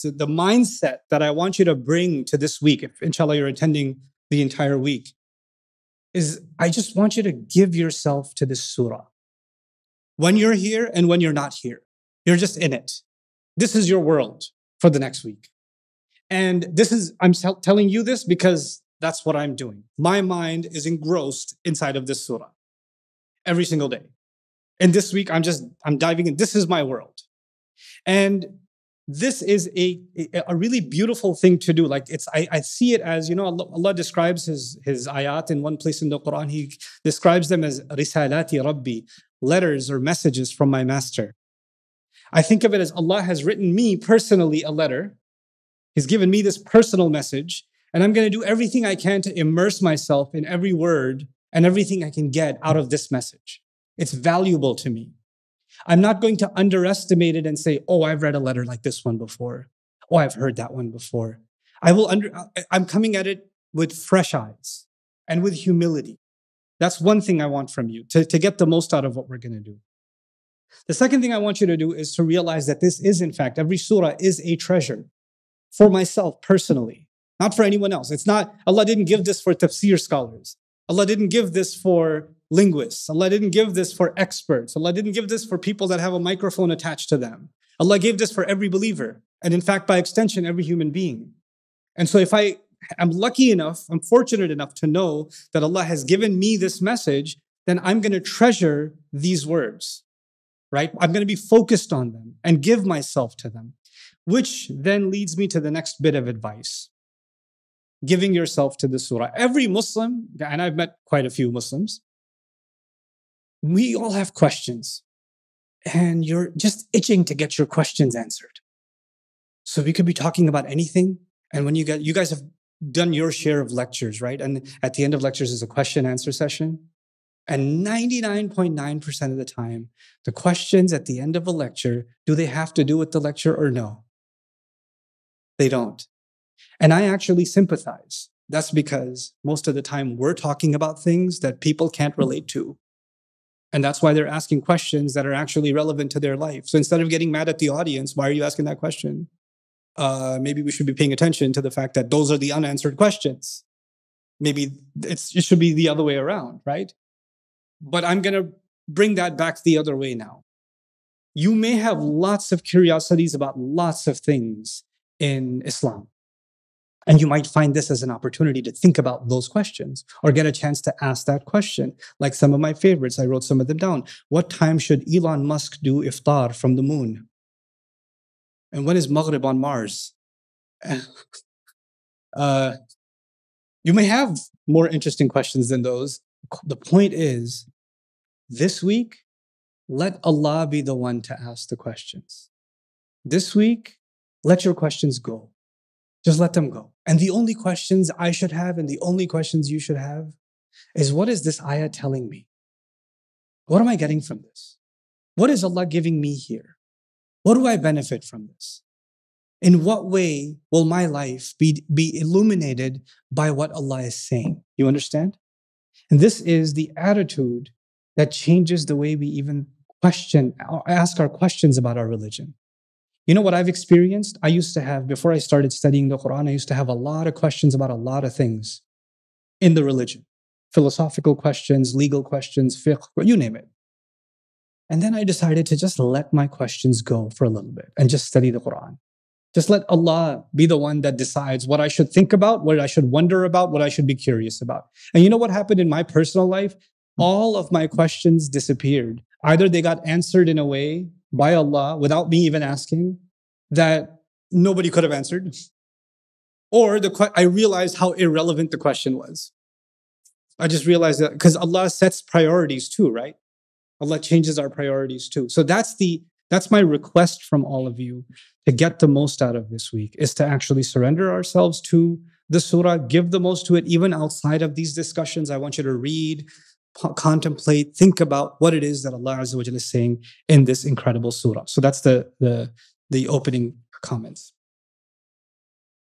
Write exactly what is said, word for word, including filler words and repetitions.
So the mindset that I want you to bring to this week, if inshallah you're attending the entire week, is I just want you to give yourself to this surah. When you're here and when you're not here, you're just in it. This is your world for the next week. And this is, I'm t- telling you this because that's what I'm doing. My mind is engrossed inside of this surah every single day. And this week, I'm just, I'm diving in. This is my world. And this is a, a really beautiful thing to do. Like it's, I, I see it as, you know, Allah, Allah describes his, his ayat in one place in the Qur'an. He describes them as risalati rabbi, letters or messages from my master. I think of it as Allah has written me personally a letter. He's given me this personal message, and I'm going to do everything I can to immerse myself in every word and everything I can get out of this message. It's valuable to me. I'm not going to underestimate it and say, oh, I've read a letter like this one before. Oh, I've heard that one before. I will under, I'm coming at it with fresh eyes and with humility. That's one thing I want from you, to, to get the most out of what we're going to do. The second thing I want you to do is to realize that this is, in fact, every surah is a treasure for myself personally, not for anyone else. It's not, Allah didn't give this for tafsir scholars. Allah didn't give this for linguists. Allah didn't give this for experts. Allah didn't give this for people that have a microphone attached to them. Allah gave this for every believer. And in fact, by extension, every human being. And so if I am lucky enough, I'm fortunate enough to know that Allah has given me this message, then I'm going to treasure these words, right? I'm going to be focused on them and give myself to them, which then leads me to the next bit of advice. Giving yourself to the surah. Every Muslim, and I've met quite a few Muslims, we all have questions. And you're just itching to get your questions answered. So we could be talking about anything. And when you get, you guys have done your share of lectures, right? And at the end of lectures is a question answer session. And ninety-nine point nine percent of the time, the questions at the end of a lecture, do they have to do with the lecture or no? They don't. And I actually sympathize. That's because most of the time we're talking about things that people can't relate to. And that's why they're asking questions that are actually relevant to their life. So instead of getting mad at the audience, why are you asking that question? Uh, maybe we should be paying attention to the fact that those are the unanswered questions. Maybe it's, it should be the other way around, right? But I'm going to bring that back the other way now. You may have lots of curiosities about lots of things in Islam. And you might find this as an opportunity to think about those questions or get a chance to ask that question. Like some of my favorites, I wrote some of them down. What time should Elon Musk do iftar from the moon? And when is Maghrib on Mars? uh, you may have more interesting questions than those. The point is, this week, let Allah be the one to ask the questions. This week, let your questions go. Just let them go. And the only questions I should have and the only questions you should have is, what is this ayah telling me? What am I getting from this? What is Allah giving me here? What do I benefit from this? In what way will my life be, be illuminated by what Allah is saying? You understand? And this is the attitude that changes the way we even question, ask our questions about our religion. You know what I've experienced? I used to have, before I started studying the Qur'an, I used to have a lot of questions about a lot of things in the religion. Philosophical questions, legal questions, fiqh, you name it. And then I decided to just let my questions go for a little bit and just study the Qur'an. Just let Allah be the one that decides what I should think about, what I should wonder about, what I should be curious about. And you know what happened in my personal life? All of my questions disappeared. Either they got answered in a way by Allah without me even asking that nobody could have answered, or the que- I realized how irrelevant the question was. I just realized that because Allah sets priorities too, right? Allah changes our priorities too. So that's the That's my request from all of you to get the most out of this week, is to actually surrender ourselves to the surah, give the most to it. Even outside of these discussions, I want you to read, po- contemplate, think about what it is that Allah Azza wa Jalla is saying in this incredible surah. So that's the, the, the opening comments.